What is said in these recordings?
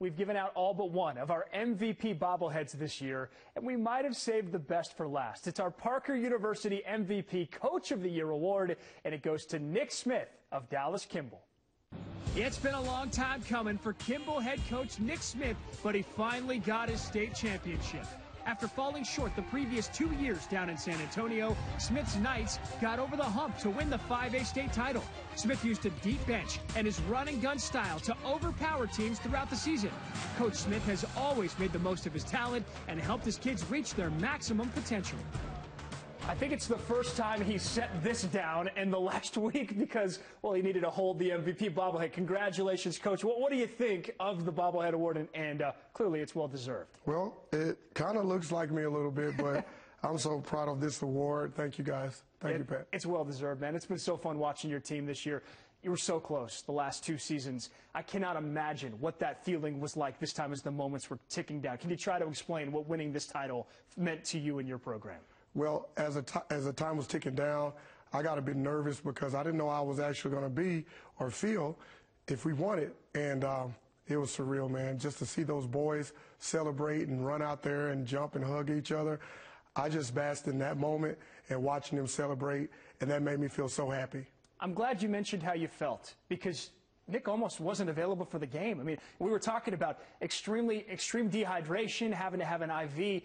We've given out all but one of our MVP bobbleheads this year, and we might have saved the best for last. It's our Parker University MVP Coach of the Year award, and it goes to Nick Smith of Dallas Kimball. It's been a long time coming for Kimball head coach Nick Smith, but he finally got his state championship. After falling short the previous 2 years down in San Antonio, Smith's Knights got over the hump to win the 5A state title. Smith used a deep bench and his run-and-gun style to overpower teams throughout the season. Coach Smith has always made the most of his talent and helped his kids reach their maximum potential. I think it's the first time he set this down in the last week because, well, he needed to hold the MVP bobblehead. Congratulations, Coach. What do you think of the bobblehead award? And clearly it's well-deserved. Well, it kind of looks like me a little bit, but I'm so proud of this award. Thank you, guys. Thank you, Pat. It's well-deserved, man. It's been so fun watching your team this year. You were so close the last two seasons. I cannot imagine what that feeling was like this time as the moments were ticking down. Can you try to explain what winning this title meant to you and your program? Well, as the time was ticking down, I got a bit nervous because I didn't know I was actually going to be or feel if we won it. And it was surreal, man, just to see those boys celebrate and run out there and jump and hug each other. I just basked in that moment and watching them celebrate, and that made me feel so happy. I'm glad you mentioned how you felt because Nick almost wasn't available for the game. I mean, we were talking about extreme dehydration, having to have an IV.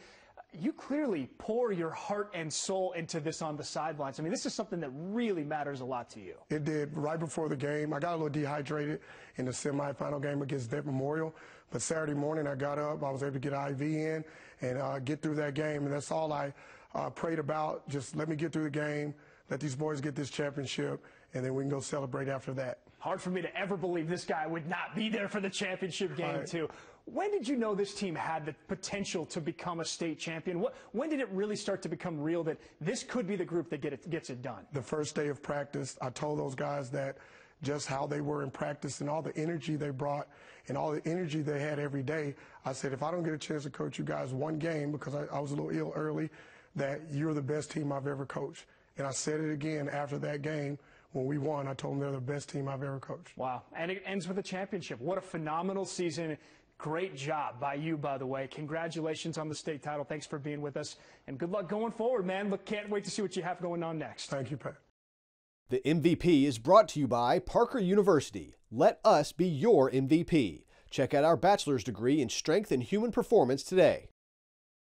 You clearly pour your heart and soul into this on the sidelines. I mean, this is something that really matters a lot to you. It did. Right before the game, I got a little dehydrated in the semifinal game against Debt Memorial. But Saturday morning, I got up. I was able to get an IV in and get through that game. And that's all I prayed about. Just let me get through the game, let these boys get this championship, and then we can go celebrate after that. Hard for me to ever believe this guy would not be there for the championship game, right, too. When did you know this team had the potential to become a state champion? When did it really start to become real that this could be the group that gets it done? The first day of practice, I told those guys that just how they were in practice and all the energy they brought and all the energy they had every day, I said, if I don't get a chance to coach you guys one game, because I was a little ill early, that you're the best team I've ever coached. And I said it again after that game. When we won, I told them they're the best team I've ever coached. Wow. And it ends with a championship. What a phenomenal season. Great job by you, by the way. Congratulations on the state title. Thanks for being with us. And good luck going forward, man. Look, can't wait to see what you have going on next. Thank you, Pat. The MVP is brought to you by Parker University. Let us be your MVP. Check out our bachelor's degree in strength and human performance today.